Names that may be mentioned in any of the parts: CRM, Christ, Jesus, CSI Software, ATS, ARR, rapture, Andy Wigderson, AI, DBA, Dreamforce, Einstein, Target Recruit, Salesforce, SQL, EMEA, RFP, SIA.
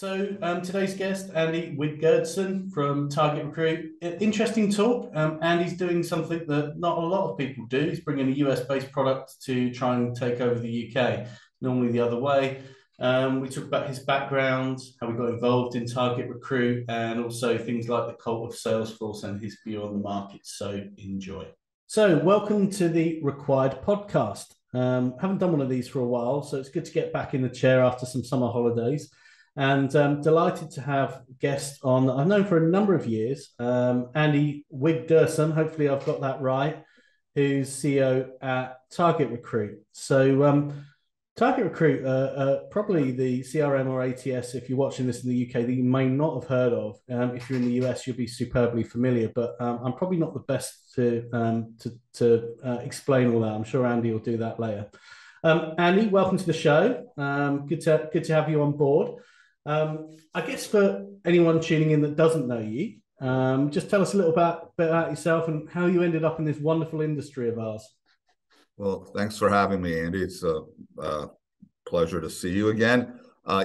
So today's guest, Andy Wigderson from Target Recruit. Interesting talk. Andy's doing something that not a lot of people do. He's bringing a US-based product to try and take over the UK, normally the other way. We talk about his background, how we got involved in Target Recruit, and also things like the cult of Salesforce and his view on the market. So enjoy. So welcome to the Required podcast. Haven't done one of these for a while, so it's good to get back in the chair after some summer holidays. And delighted to have guests on that I've known for a number of years, Andy Wigderson, hopefully I've got that right, who's CEO at Target Recruit. So Target Recruit, probably the CRM or ATS, if you're watching this in the UK, that you may not have heard of. If you're in the US, you'll be superbly familiar, but I'm probably not the best to explain all that. I'm sure Andy will do that later. Andy, welcome to the show. Good to have you on board. I guess for anyone tuning in that doesn't know you, just tell us a little bit about yourself and how you ended up in this wonderful industry of ours. Well, thanks for having me, Andy. It's a pleasure to see you again.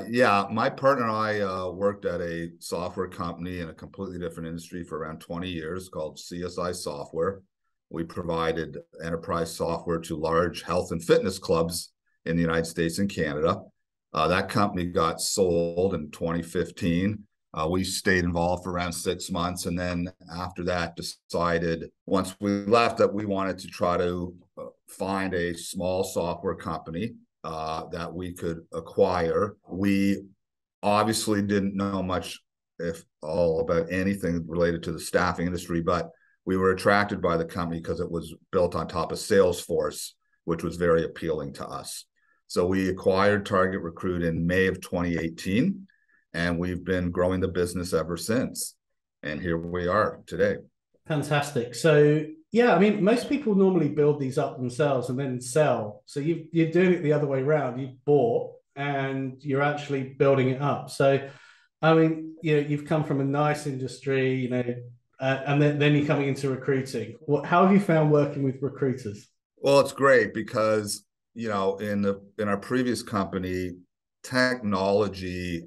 Yeah, my partner and I worked at a software company in a completely different industry for around 20 years called CSI Software. We provided enterprise software to large health and fitness clubs in the United States and Canada. That company got sold in 2015. We stayed involved for around 6 months. And then after that, decided once we left that we wanted to try to find a small software company that we could acquire. We obviously didn't know much, if all, about anything related to the staffing industry, but we were attracted by the company because it was built on top of Salesforce, which was very appealing to us. So we acquired Target Recruit in May of 2018, and we've been growing the business ever since. And here we are today. Fantastic. So, yeah, I mean, most people normally build these up themselves and then sell. So you're doing it the other way around. You've bought and you're actually building it up. So, I mean, you know, you've come from a nice industry, you know, and then you're coming into recruiting. How have you found working with recruiters? Well, it's great because, you know, in our previous company, technology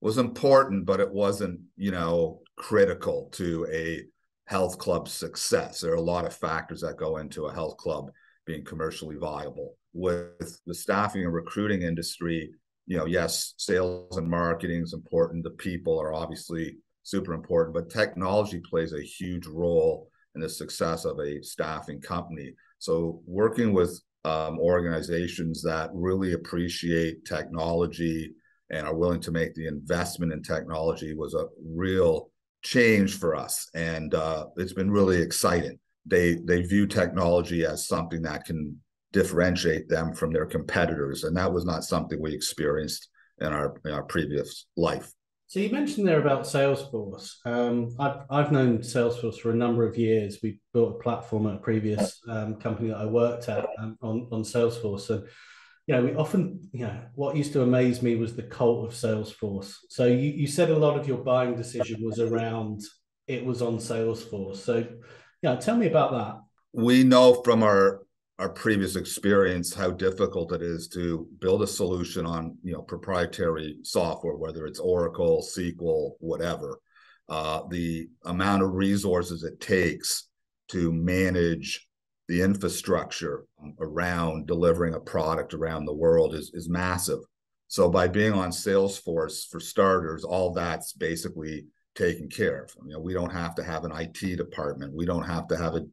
was important, but it wasn't, you know, critical to a health club's success. There are a lot of factors that go into a health club being commercially viable. With the staffing and recruiting industry, you know, yes, sales and marketing is important. The people are obviously super important, but technology plays a huge role in the success of a staffing company. So working with organizations that really appreciate technology and are willing to make the investment in technology was a real change for us. And it's been really exciting. They view technology as something that can differentiate them from their competitors. And that was not something we experienced in our previous life. So you mentioned there about Salesforce. I've known Salesforce for a number of years. We built a platform at a previous company that I worked at on Salesforce, and you know, we often, you know, what used to amaze me was the cult of Salesforce. So you said a lot of your buying decision was around, it was on Salesforce. So yeah, tell me about that. We know from our previous experience how difficult it is to build a solution on, you know, proprietary software, whether it's Oracle, SQL, whatever. The amount of resources it takes to manage the infrastructure around delivering a product around the world is massive. So by being on Salesforce, for starters, all that's basically taken care of. You know, we don't have to have an IT department. We don't have to have a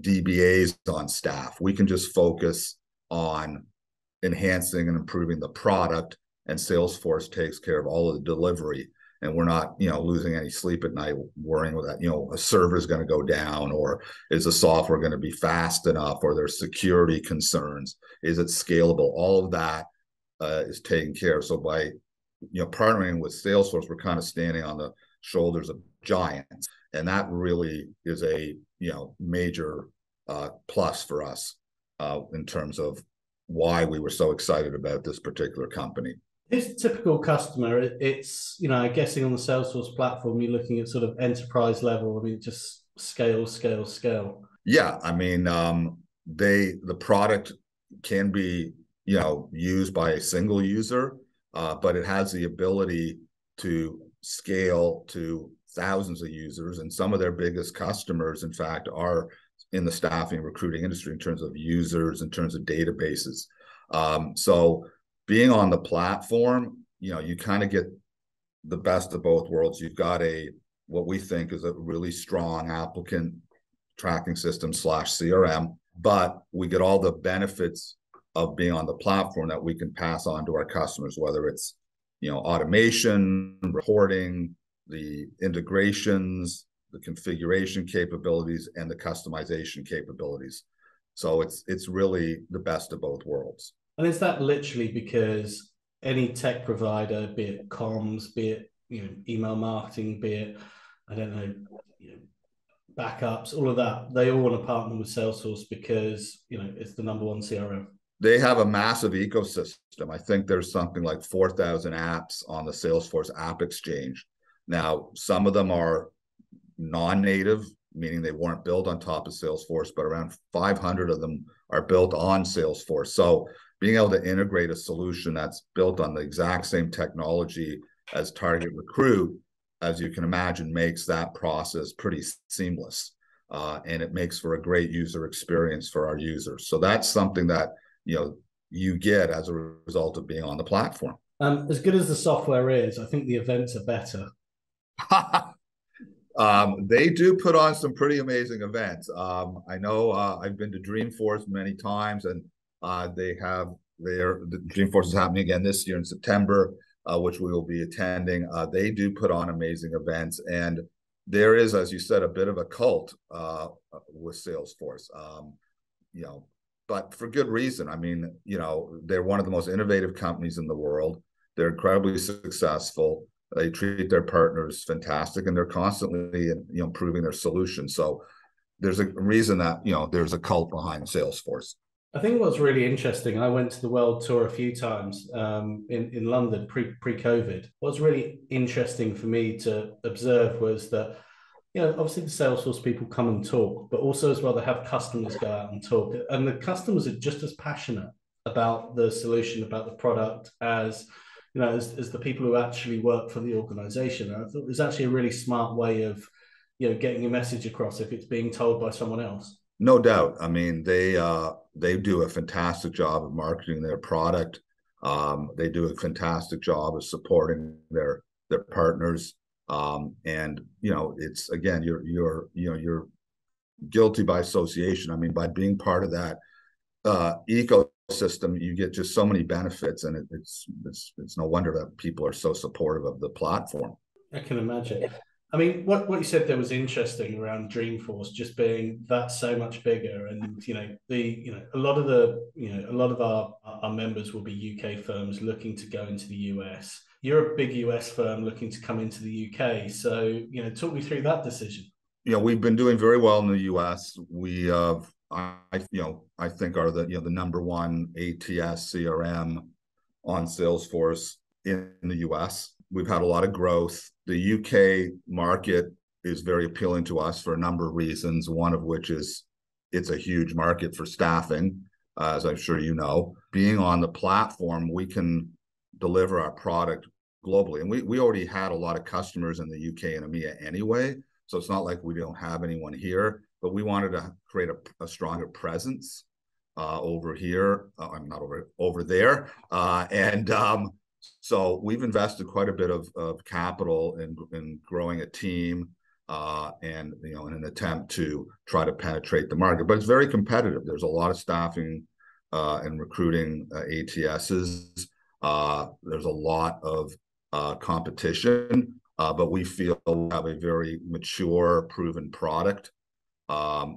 DBAs on staff. We can just focus on enhancing and improving the product, and Salesforce takes care of all of the delivery. And we're not, you know, losing any sleep at night worrying that, you know, a server is going to go down, or is the software going to be fast enough, or there's security concerns, is it scalable? All of that is taken care of. So by, you know, partnering with Salesforce, we're kind of standing on the shoulders of giants, and that really is a, you know, major plus for us in terms of why we were so excited about this particular company. It's a typical customer. It's, you know, I'm guessing on the Salesforce platform, you're looking at sort of enterprise level. I mean, just scale. Yeah. I mean, the product can be, you know, used by a single user, but it has the ability to scale to thousands of users. And some of their biggest customers, in fact, are in the staffing and recruiting industry in terms of users, in terms of databases. So being on the platform, you know, you kind of get the best of both worlds. You've got a, what we think is a really strong applicant tracking system slash CRM, but we get all the benefits of being on the platform that we can pass on to our customers, whether it's, you know, automation, reporting, the integrations, the configuration capabilities, and the customization capabilities. So it's really the best of both worlds. And is that literally because any tech provider, be it comms, be it, you know, email marketing, be it, I don't know, you know, backups, all of that, they all want to partner with Salesforce because, you know, it's the number one CRM? They have a massive ecosystem. I think there's something like 4,000 apps on the Salesforce App Exchange. Now, some of them are non-native, meaning they weren't built on top of Salesforce, but around 500 of them are built on Salesforce. So being able to integrate a solution that's built on the exact same technology as Target Recruit, as you can imagine, makes that process pretty seamless. And it makes for a great user experience for our users. So that's something that, you know, you get as a result of being on the platform. As good as the software is, I think the events are better. They do put on some pretty amazing events. I know I've been to Dreamforce many times, and the Dreamforce is happening again this year in September, which we will be attending. They do put on amazing events, and there is, as you said, a bit of a cult with Salesforce, you know, but for good reason. I mean, you know, they're one of the most innovative companies in the world. They're incredibly successful. They treat their partners fantastic, and they're constantly, you know, improving their solutions. So there's a reason that, you know, there's a cult behind Salesforce. I think what's really interesting, I went to the World Tour a few times in London pre-COVID. What's really interesting for me to observe was that, you know, obviously the Salesforce people come and talk, but also as well, they have customers go out and talk. And the customers are just as passionate about the solution, about the product as, you know, as the people who actually work for the organization. And I thought it was actually a really smart way of, you know, getting your message across if it's being told by someone else. No doubt. I mean, they do a fantastic job of marketing their product. They do a fantastic job of supporting their partners. And, you know, it's, again, you're guilty by association. I mean, by being part of that ecosystem, you get just so many benefits, and it's no wonder that people are so supportive of the platform. I can imagine. I mean, what you said there was interesting around Dreamforce just being that so much bigger, and you know, a lot of our members will be UK firms looking to go into the US. You're a big US firm looking to come into the UK, so you know, talk me through that decision. Yeah, we've been doing very well in the US. We have. I think are the number one ATS CRM on Salesforce in the US. We've had a lot of growth. The UK market is very appealing to us for a number of reasons, one of which is it's a huge market for staffing, as I'm sure you know. Being on the platform, we can deliver our product globally. And we already had a lot of customers in the UK and EMEA anyway, so it's not like we don't have anyone here. But we wanted to create a stronger presence over here. I'm not over there. So we've invested quite a bit of capital in growing a team and, you know, in an attempt to try to penetrate the market. But it's very competitive. There's a lot of staffing and recruiting ATSs. There's a lot of competition, but we feel we have a very mature, proven product.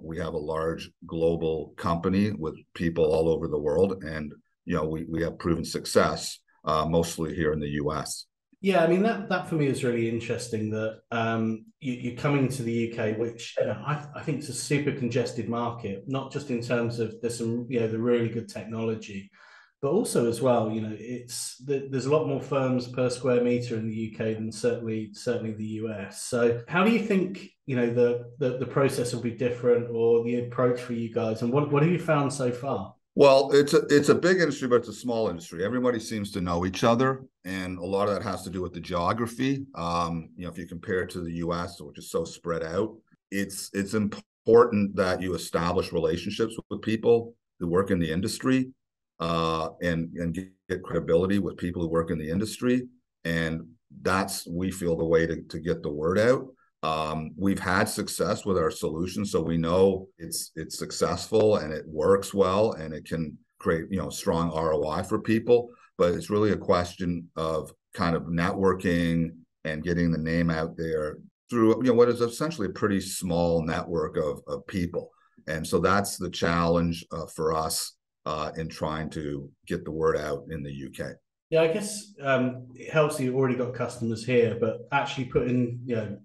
We have a large global company with people all over the world, and you know, we have proven success mostly here in the US. Yeah, I mean that for me is really interesting that you're coming to the UK, which you know, I think it's a super congested market, not just in terms of there's some, you know, the really good technology, but also as well, you know, there's a lot more firms per square meter in the UK than certainly the US. So how do you think, you know, the process will be different or the approach for you guys? And what have you found so far? Well, it's a big industry, but it's a small industry. Everybody seems to know each other, and a lot of that has to do with the geography. If you compare it to the U.S., which is so spread out, it's important that you establish relationships with people who work in the industry, and get credibility with people who work in the industry, and that's, we feel, the way to get the word out. We've had success with our solution, so we know it's successful and it works well and it can create, strong ROI for people. But it's really a question of kind of networking and getting the name out there through, what is essentially a pretty small network of people. And so that's the challenge for us in trying to get the word out in the UK. Yeah, I guess it helps that you've already got customers here, but actually putting,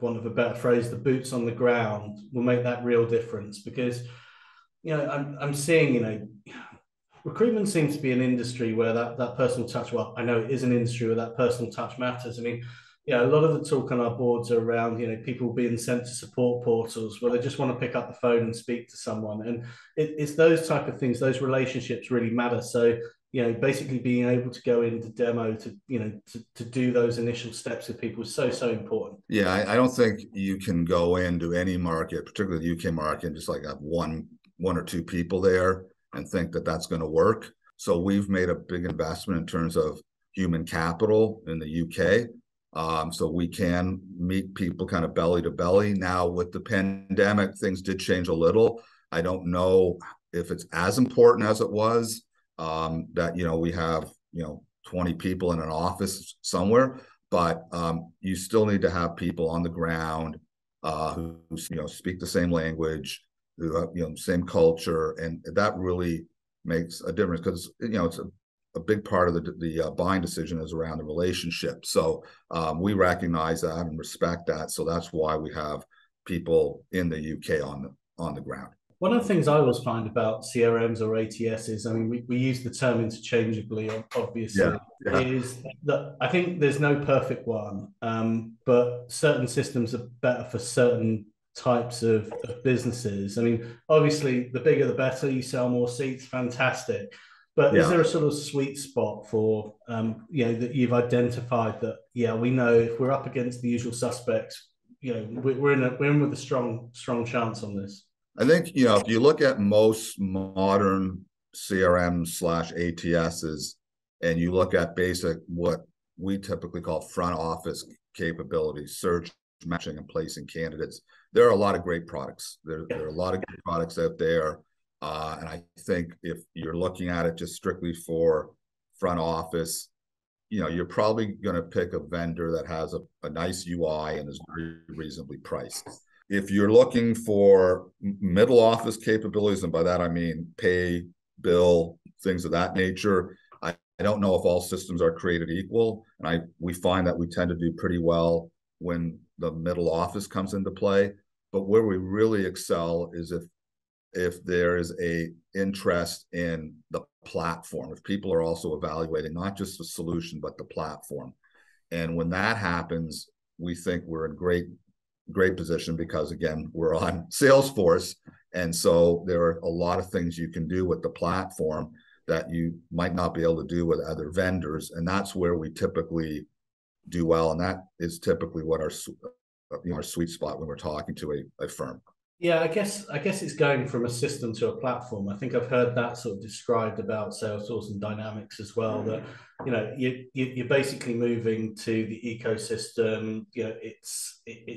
one of a better phrase, the boots on the ground will make that real difference, because, I'm seeing, recruitment seems to be an industry where that personal touch, well, I know it is an industry where that personal touch matters. I mean, a lot of the talk on our boards are around, people being sent to support portals where they just want to pick up the phone and speak to someone. And it's those type of things, those relationships really matter. So, basically being able to go into demo to do those initial steps with people is so important. Yeah, I don't think you can go into any market, particularly the UK market, and just have one or two people there and think that that's going to work. So we've made a big investment in terms of human capital in the UK. So we can meet people kind of belly to belly. Now with the pandemic, things did change a little. I don't know if it's as important as it was. We have, 20 people in an office somewhere, but you still need to have people on the ground who speak the same language, who have, same culture. And that really makes a difference, because, it's a big part of the buying decision is around the relationship. So we recognize that and respect that. So that's why we have people in the UK on the ground. One of the things I always find about CRMs or ATSs, we use the term interchangeably, obviously, is that I think there's no perfect one, but certain systems are better for certain types of businesses. Obviously, the bigger the better, you sell more seats, fantastic. But is there a sort of sweet spot for, that you've identified that, we know if we're up against the usual suspects, we're in with a strong chance on this? I think, if you look at most modern CRM/ATSs and you look at basic, what we typically call front office capabilities, search, matching, and placing candidates, there are a lot of great products. There are a lot of good products out there. And I think if you're looking at it just strictly for front office, you're probably going to pick a vendor that has a nice UI and is very reasonably priced. If you're looking for middle office capabilities, and by that I mean pay, bill, things of that nature, I don't know if all systems are created equal. And we find that we tend to do pretty well when the middle office comes into play. But where we really excel is if there is a interest in the platform, if people are also evaluating not just the solution, but the platform. And when that happens, we think we're in great position, because again, we're on Salesforce, and so there are a lot of things you can do with the platform that you might not be able to do with other vendors, and that's where we typically do well, and that is typically what our sweet spot when we're talking to a firm. Yeah, I guess it's going from a system to a platform. I think I've heard that sort of described about Salesforce and Dynamics as well, that, you're basically moving to the ecosystem. It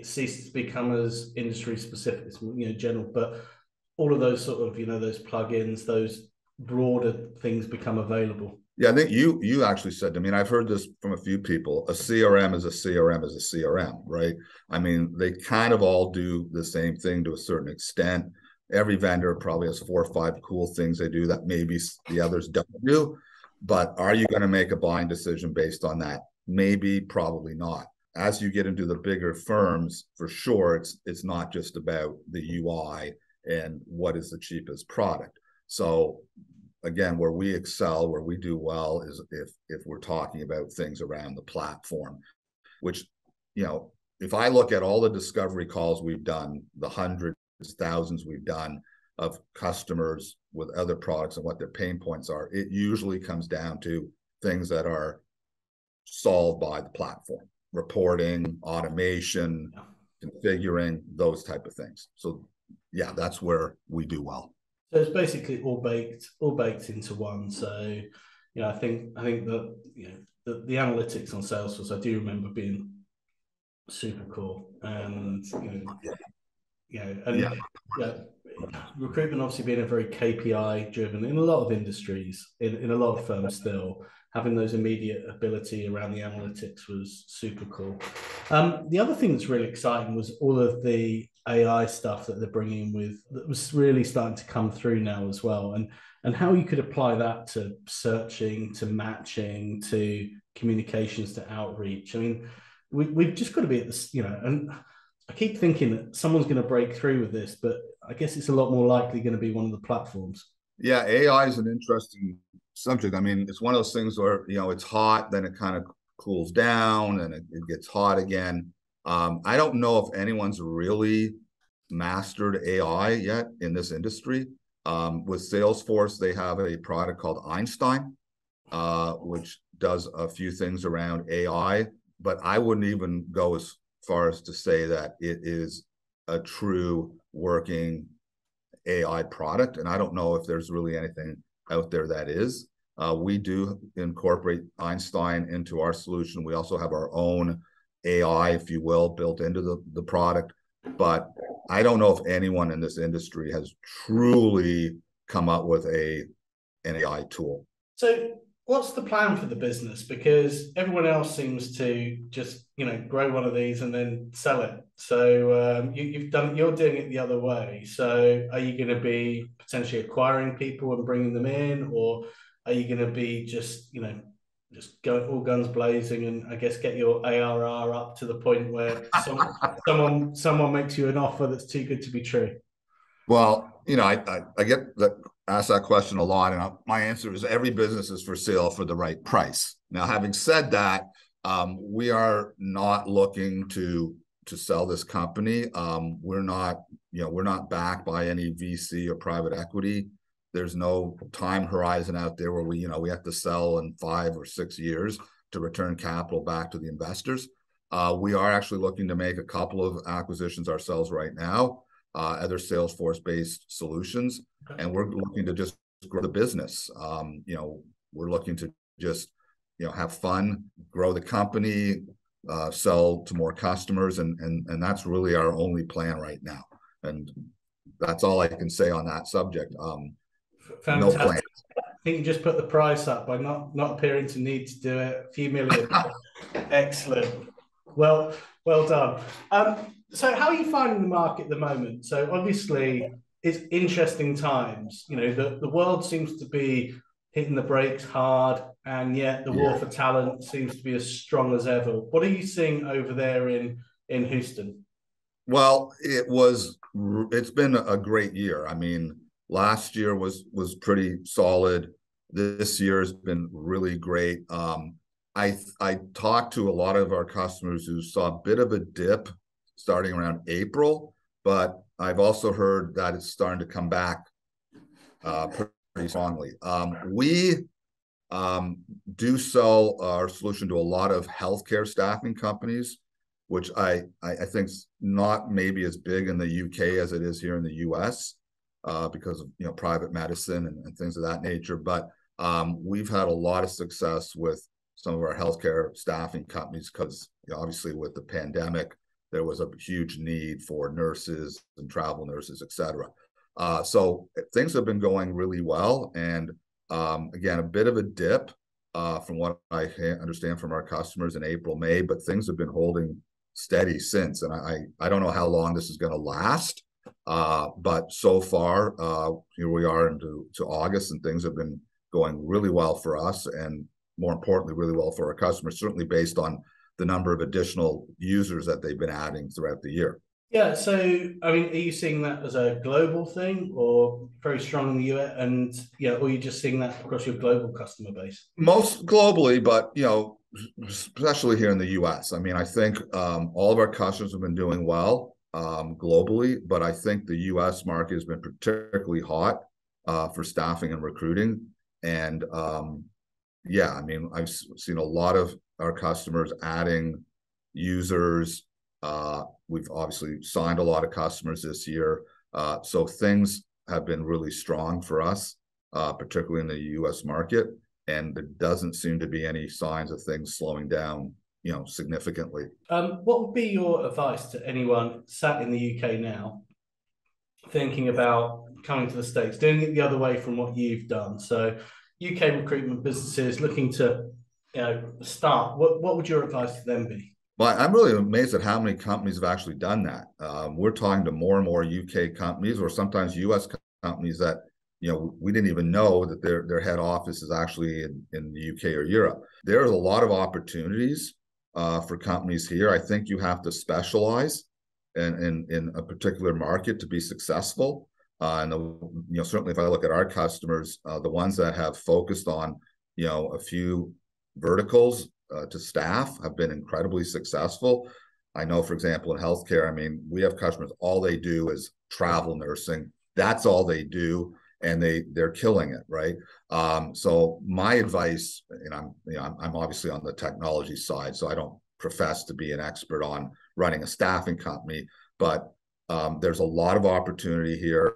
ceases to become as industry specific, as general, but all of those sort of, those plugins, those broader things become available. Yeah, I think you actually said, I've heard this from a few people, a CRM is a CRM is a CRM, right? They kind of all do the same thing to a certain extent. Every vendor probably has 4 or 5 cool things they do that maybe the others don't do, but are you going to make a buying decision based on that? Maybe, probably not. As you get into the bigger firms, for sure, it's not just about the UI and what is the cheapest product. So again, where we excel, where we do well, is if we're talking about things around the platform, which, if I look at all the discovery calls we've done, the hundreds, thousands we've done, of customers with other products and what their pain points are, it usually comes down to things that are solved by the platform: reporting, automation, configuring, those type of things. So yeah, that's where we do well. So it's basically all baked into one. So you know, I think that, you know, the analytics on Salesforce, I do remember being super cool, and recruitment obviously being a very KPI driven in a lot of industries, in a lot of firms still, having those immediate ability around the analytics was super cool. The other thing that's really exciting was all of the AI stuff that they're bringing with, that was really starting to come through now as well, and how you could apply that to searching, to matching, to communications, to outreach. I mean, we've just got to be at this, you know, and I keep thinking that someone's going to break through with this, but I guess it's a lot more likely going to be one of the platforms. Yeah, AI is an interesting subject. I mean, it's one of those things where, you know, it's hot, then it kind of cools down, and it gets hot again. I don't know if anyone's really mastered AI yet in this industry. With Salesforce, they have a product called Einstein, which does a few things around AI, but I wouldn't even go as far as to say that it is a true working AI product. And I don't know if there's really anything out there that is. We do incorporate Einstein into our solution. We also have our own AI, if you will, built into the product. But I don't know if anyone in this industry has truly come up with an AI tool. So what's the plan for the business? Because everyone else seems to just, you know, grow one of these and then sell it. So you're doing it the other way. So are you going to be potentially acquiring people and bringing them in, or are you going to be just, you know, just go all guns blazing and I guess get your ARR up to the point where someone makes you an offer that's too good to be true? Well, you know, I get asked that question a lot, and my answer is every business is for sale for the right price. Now, having said that, we are not looking to sell this company. We're not backed by any VC or private equity. There's no time horizon out there where we have to sell in 5 or 6 years to return capital back to the investors. We are actually looking to make a couple of acquisitions ourselves right now, other Salesforce-based solutions, and we're looking to just grow the business. We're looking to just, have fun, grow the company, sell to more customers, and that's really our only plan right now. And that's all I can say on that subject. Fantastic. No plan. I think you just put the price up by not appearing to need to do it. A few million. Excellent. Well done. So how are you finding the market at the moment? So obviously it's interesting times. You know, the world seems to be hitting the brakes hard, and yet the war for talent seems to be as strong as ever. What are you seeing over there in Houston? Well, it's been a great year. I mean, last year was pretty solid. This year has been really great. I talked to a lot of our customers who saw a bit of a dip starting around April, but I've also heard that it's starting to come back pretty strongly. We do sell our solution to a lot of healthcare staffing companies, which I think is not maybe as big in the UK as it is here in the US, because of private medicine and things of that nature. But we've had a lot of success with some of our healthcare staffing companies because obviously with the pandemic, there was a huge need for nurses and travel nurses, et cetera. So things have been going really well. And again, a bit of a dip from what I understand from our customers in April, May, but things have been holding steady since. And I don't know how long this is going to last, but so far here we are into August, and things have been going really well for us, and more importantly, really well for our customers, certainly based on the number of additional users that they've been adding throughout the year. Yeah, so I mean, are you seeing that as a global thing, or very strong in the US, or are you just seeing that across your global customer base? Most globally, but especially here in the US. I mean, I think all of our customers have been doing well. globally, but I think the U.S. market has been particularly hot for staffing and recruiting. And yeah, I mean, I've seen a lot of our customers adding users. We've obviously signed a lot of customers this year. So things have been really strong for us, particularly in the U.S. market. And there doesn't seem to be any signs of things slowing down, you know, significantly. What would be your advice to anyone sat in the UK now, thinking about coming to the States, doing it the other way from what you've done? So UK recruitment businesses looking to, you know, start, what would your advice to them be? Well, I'm really amazed at how many companies have actually done that. We're talking to more and more UK companies, or sometimes US companies that, you know, we didn't even know that their head office is actually in the UK or Europe. There's a lot of opportunities for companies here. I think you have to specialize in a particular market to be successful. And, you know, certainly if I look at our customers, the ones that have focused on, you know, a few verticals to staff have been incredibly successful. I know, for example, in healthcare, I mean, we have customers, all they do is travel nursing. That's all they do. And they're killing it, right? So my advice, and I'm obviously on the technology side, so I don't profess to be an expert on running a staffing company, but there's a lot of opportunity here,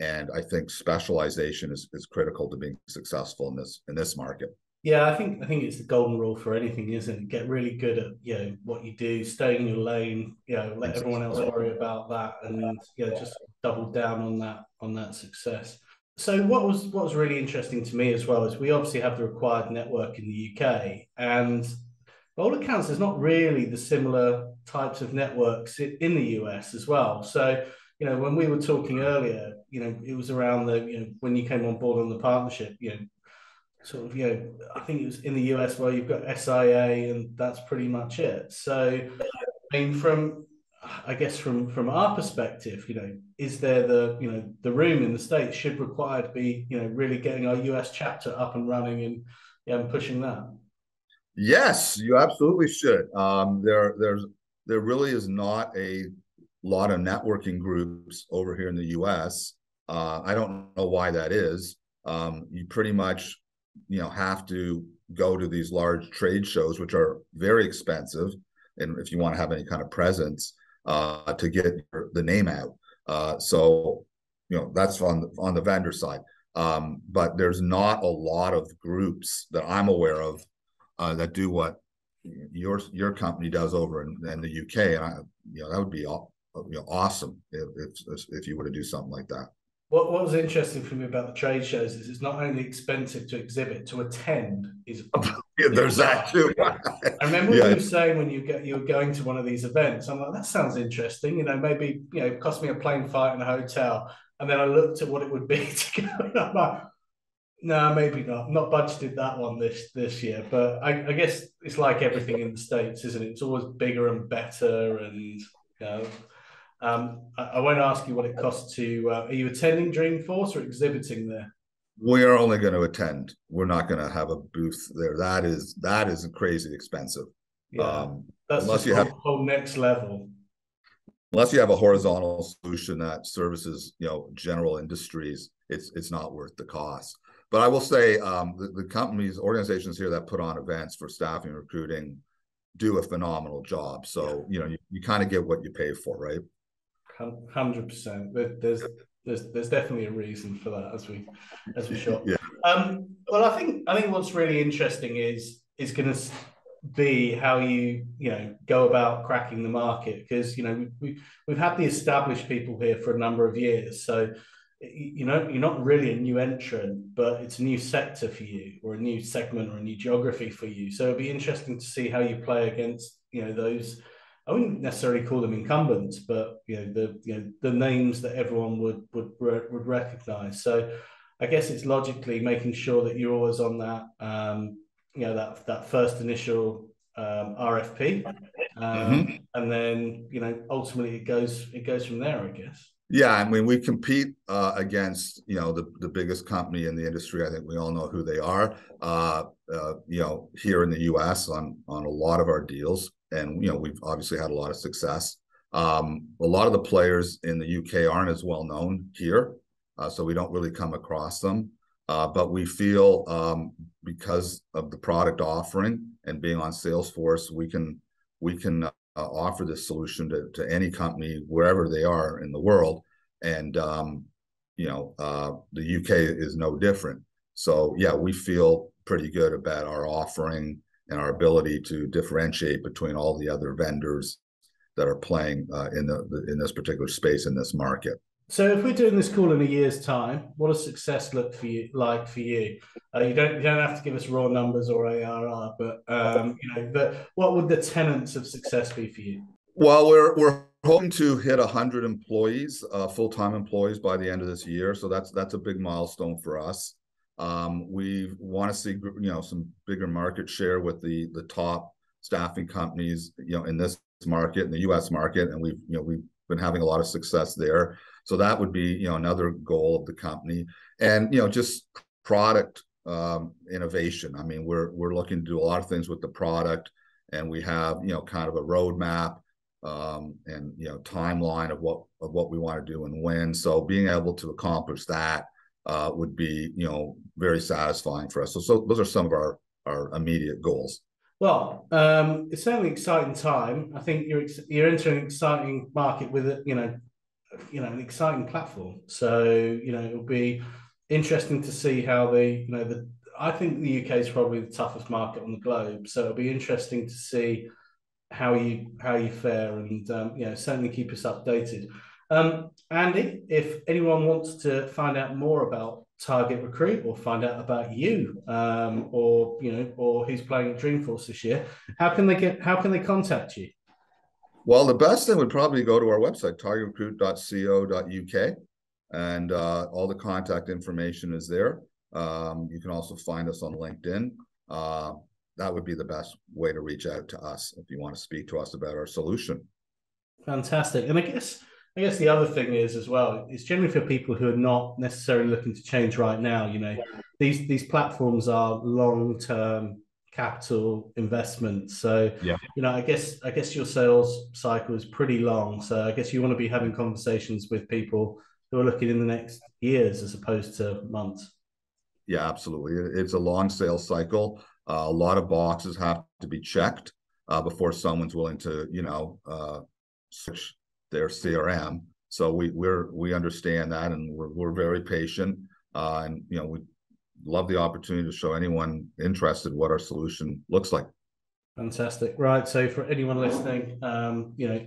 and I think specialization is critical to being successful in this market. Yeah, I think it's the golden rule for anything, isn't it? Get really good at, you know, what you do, stay in your lane, you know, let everyone else worry about that, and, you know, just double down on that success. So what was really interesting to me as well is we obviously have the required network in the UK, and by all accounts, there's not really the similar types of networks in the US as well. So, you know, when we were talking earlier, you know, it was around the, you know, when you came on board on the partnership, you know, sort of, you know, I think it was in the US where you've got SIA, and that's pretty much it. So, I mean, from our perspective, you know, is there the, you know, the room in the States should require to be, you know, really getting our US chapter up and running and pushing that? Yes, you absolutely should. There really is not a lot of networking groups over here in the US. I don't know why that is. You pretty much, you know, have to go to these large trade shows, which are very expensive, and if you want to have any kind of presence, to get the name out. So, you know, that's on the vendor side. But there's not a lot of groups that I'm aware of that do what your company does over in the UK. And I, you know, that would be, you know, awesome if you were to do something like that. What was interesting for me about the trade shows is it's not only expensive to exhibit, to attend is. Yeah, there's that too. I remember what you were saying when you were going to one of these events. I'm like, that sounds interesting. You know, maybe, you know, it cost me a plane flight and a hotel. And then I looked at what it would be to go, and I'm like, no, maybe not. Not budgeted that one this year. But I guess it's like everything in the States, isn't it? It's always bigger and better, and, you know. I won't ask you what it costs to, are you attending Dreamforce or exhibiting there? We are only going to attend. We're not going to have a booth there. That is crazy expensive. Yeah, that's unless you have a whole next level. Unless you have a horizontal solution that services, you know, general industries, it's not worth the cost. But I will say the companies, organizations here that put on events for staffing and recruiting do a phenomenal job. So, you know, you kind of get what you pay for, right? 100%. There's definitely a reason for that, as we show. Yeah. Well, I think what's really interesting is going to be how you know, go about cracking the market, because, you know, we've had the established people here for a number of years, so, you know, you're not really a new entrant, but it's a new sector for you, or a new segment, or a new geography for you. So it'll be interesting to see how you play against, you know, those. I wouldn't necessarily call them incumbents, but, you know, the names that everyone would recognize. So I guess it's logically making sure that you're always on that, you know, that first initial RFP, and then, you know, ultimately it goes from there, I guess. Yeah, I mean, we compete against, you know, the biggest company in the industry. I think we all know who they are. You know, here in the U.S. on a lot of our deals. And, you know, we've obviously had a lot of success A lot of the players in the UK aren't as well known here, so we don't really come across them. But we feel because of the product offering and being on Salesforce, we can offer this solution to any company wherever they are in the world, and the UK is no different. So yeah, we feel pretty good about our offering and our ability to differentiate between all the other vendors that are playing in this particular space in this market. So if we're doing this call in a year's time, what does success look like for you? You don't have to give us raw numbers or ARR, but but what would the tenets of success be for you? Well, we're hoping to hit 100 employees, full-time employees, by the end of this year. So that's a big milestone for us. We want to see some bigger market share with the top staffing companies in this market, in the U.S. market, and we've been having a lot of success there. So that would be another goal of the company, and just product innovation. I mean, we're looking to do a lot of things with the product, and we have kind of a roadmap and timeline of what we want to do and when. So being able to accomplish that would be very satisfying for us. So those are some of our immediate goals. Well, it's certainly an exciting time. I think you're entering an exciting market with an exciting platform. So it'll be interesting to see how I think the UK is probably the toughest market on the globe. So it'll be interesting to see how you fare, and certainly keep us updated. Andy, if anyone wants to find out more about Target Recruit, or find out about you, or who's playing at Dreamforce this year, how can they contact you? Well, the best thing would probably go to our website, targetrecruit.co.uk, and all the contact information is there. You can also find us on LinkedIn. That would be the best way to reach out to us if you want to speak to us about our solution. Fantastic. And I guess the other thing is as well, it's generally for people who are not necessarily looking to change right now. These platforms are long-term capital investments. So, I guess your sales cycle is pretty long. So I guess you want to be having conversations with people who are looking in the next years as opposed to months. Yeah, absolutely. It's a long sales cycle. A lot of boxes have to be checked before someone's willing to, switch their CRM. So we understand that, and we're very patient. And, we love the opportunity to show anyone interested what our solution looks like. Fantastic. Right. So for anyone listening,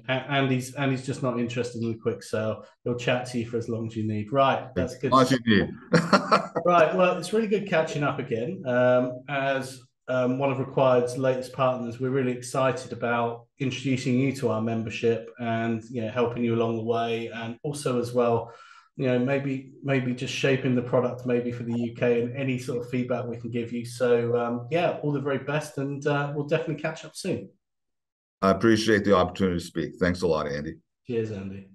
Andy's just not interested in the quick sale. He'll chat to you for as long as you need. Right. That's good. As you need. Right. Well, it's really good catching up again. As one of Required's latest partners, we're really excited about introducing you to our membership and helping you along the way, and also as well maybe just shaping the product for the UK, and any sort of feedback we can give you. So all the very best, and we'll definitely catch up soon. I appreciate the opportunity to speak. Thanks a lot, Andy. Cheers, Andy.